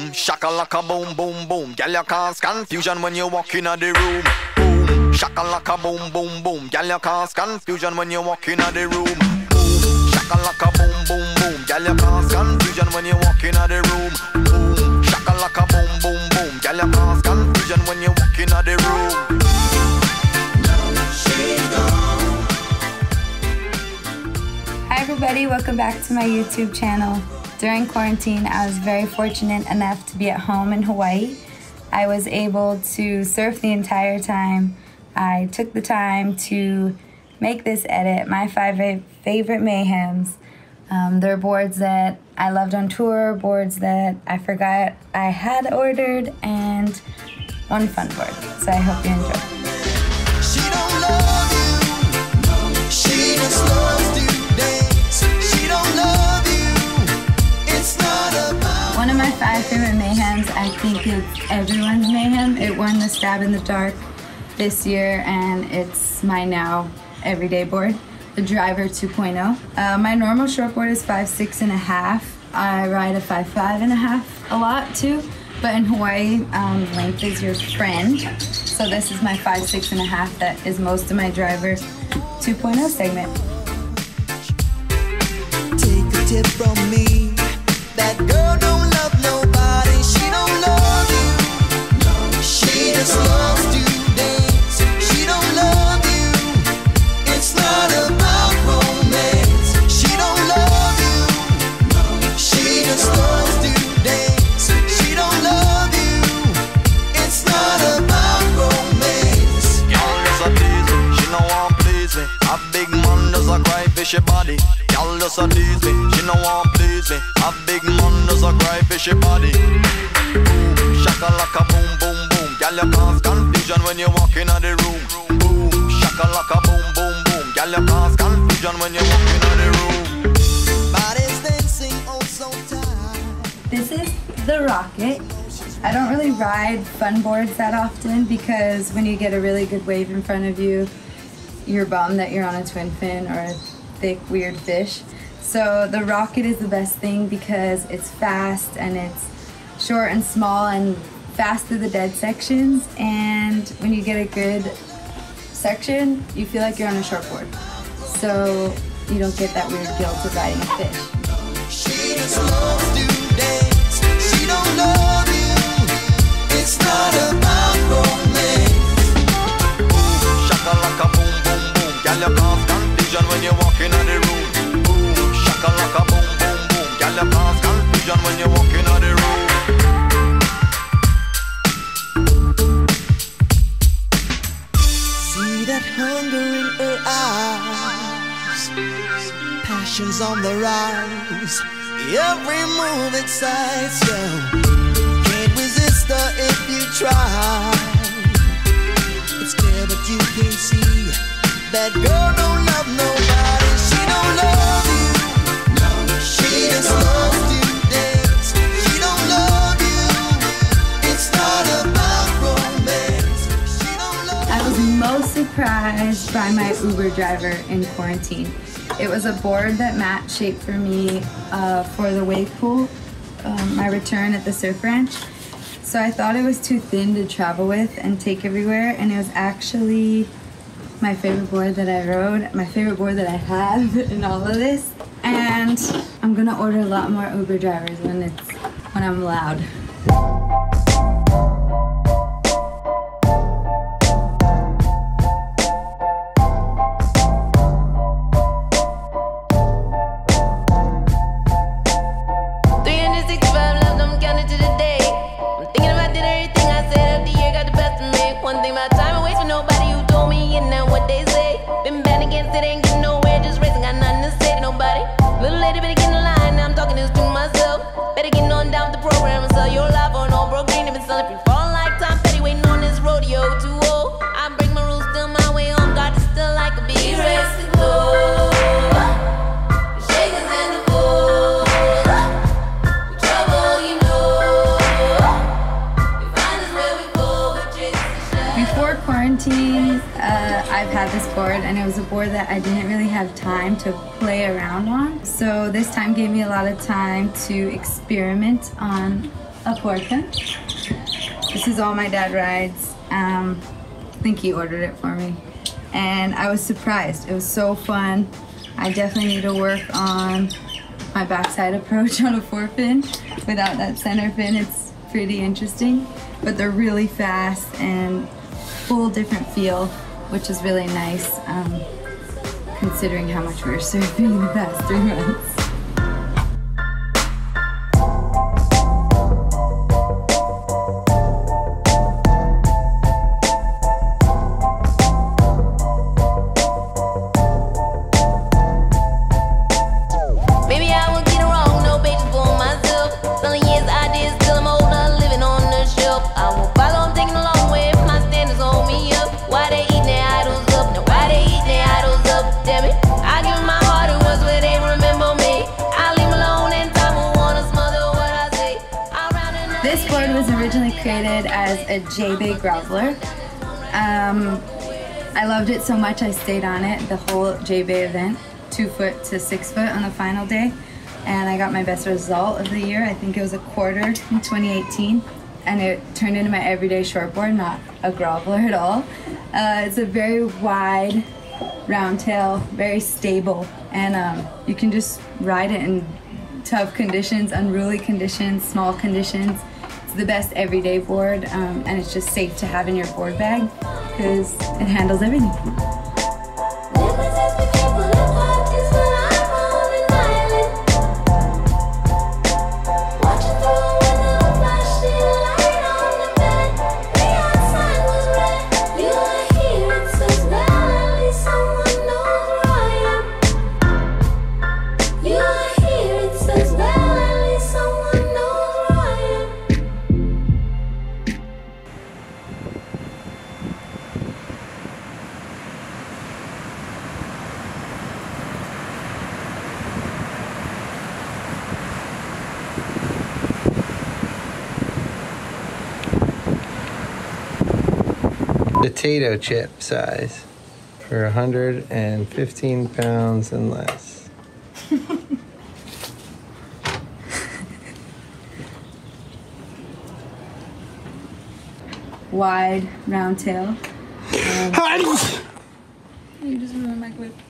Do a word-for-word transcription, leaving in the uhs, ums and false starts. boom, shakalaka boom boom boom. Girl, you cause confusion when you walk in the room. Boom, shakalaka boom boom boom. Girl, you cause confusion when you walk in the room. Boom, shakalaka boom boom boom. Girl, you cause confusion when you walk in the room. Boom, shakalaka boom boom boom. Girl, you cause confusion when you walk in the room. Now she's gone. Hi everybody, welcome back to my YouTube channel. During quarantine, I was very fortunate enough to be at home in Hawaii. I was able to surf the entire time. I took the time to make this edit, my five favorite mayhems. Um, there are boards that I loved on tour, boards that I forgot I had ordered, and one fun board. So I hope you enjoy. She don't love you, no, she just loves you. One of my five favorite mayhems, I think it's everyone's mayhem. It won the Stab in the Dark this year, and it's my now everyday board, the Driver two point oh. Uh, my normal shortboard is five six and a half. I ride a five five and a half a lot too, but in Hawaii, um, length is your friend. So this is my five six and a half that is most of my Driver two point oh segment. Take a tip from me. That girl don't love nobody, she don't love you, she just loves to dance, she don't love you, it's not about romance, she don't love you, she just loves to dance, she don't love you, it's not about romance. Y'all just a tease, she know I'm pleasing, a big man does a cry fish your body. Y'all just a tease me, she know I'm pleasing. A big man does a cry fishy body. Boom, shakalaka boom boom boom. Y'all you cause confusion when you walk in the room. Boom, shakalaka boom boom boom. Y'all you cause confusion when you walk in the room. Body's dancing oh so tight. This is the Rocket. I don't really ride fun boards that often because when you get a really good wave in front of you, you're bummed that you're on a twin fin or a thick weird fish. So the Rocket is the best thing because it's fast and it's short and small and fast through the dead sections, and when you get a good section you feel like you're on a shortboard, so you don't get that weird guilt of riding a fish. She just loves to dance. She don't love you. It's not about romance. Ooh, shakalaka boom boom boom. Girl, you cause confusion when you walk in the room. Shakalaka boom boom boom. Girl, you cause confusion when you walk in the room. See that hunger in her eyes, passion's on the rise, every move excites you, can't resist her if you try. It's clear that you can see that girl don't love nobody, she don't love you. She just loves to dance. She don't love you. It's not about romance. She don't love you. I was most surprised by my Uber Driver in quarantine. It was a board that Matt shaped for me uh, for the wave pool, um, my return at the Surf Ranch. So I thought it was too thin to travel with and take everywhere, and it was actually my favorite board that I rode, my favorite board that I have in all of this. And I'm gonna order a lot more Uber Drivers when it's when I'm allowed. three sixty-five love, I'm counting to the day. I'm thinking about did everything I said of the year, got the best of me. One thing, my time I waste for nobody who told me, and now what they say. Been bad against it, ain't getting nowhere, just racing, got nothing to say to nobody. Little lady, better get in line, now I'm talking this to myself. Better get on down with the program and sell your life on all broke green. If it's selling free for a lifetime, petty waiting on this rodeo too old. I break my rules, still my way home, God is still like a bee. He raised the gold. Uh, I've had this board, and it was a board that I didn't really have time to play around on. So this time gave me a lot of time to experiment on a portion. This is all my dad rides. Um, I think he ordered it for me. And I was surprised. It was so fun. I definitely need to work on my backside approach on a four fin. Without that center fin, it's pretty interesting. But they're really fast and full different feel, which is really nice, um, considering how much we were surfing the past three months. This board was originally created as a J-Bay graveler. Um, I loved it so much I stayed on it the whole J-Bay event, two foot to six foot on the final day, and I got my best result of the year. I think it was a quarter in twenty eighteen, and it turned into my everyday shortboard, not a graveler at all. Uh, it's a very wide round tail, very stable, and um, you can just ride it in tough conditions, unruly conditions, small conditions. It's the best everyday board, um, and it's just safe to have in your board bag because it handles everything. Potato chip size for one hundred fifteen pounds and less. Wide round tail. Um, you just ruined my clip.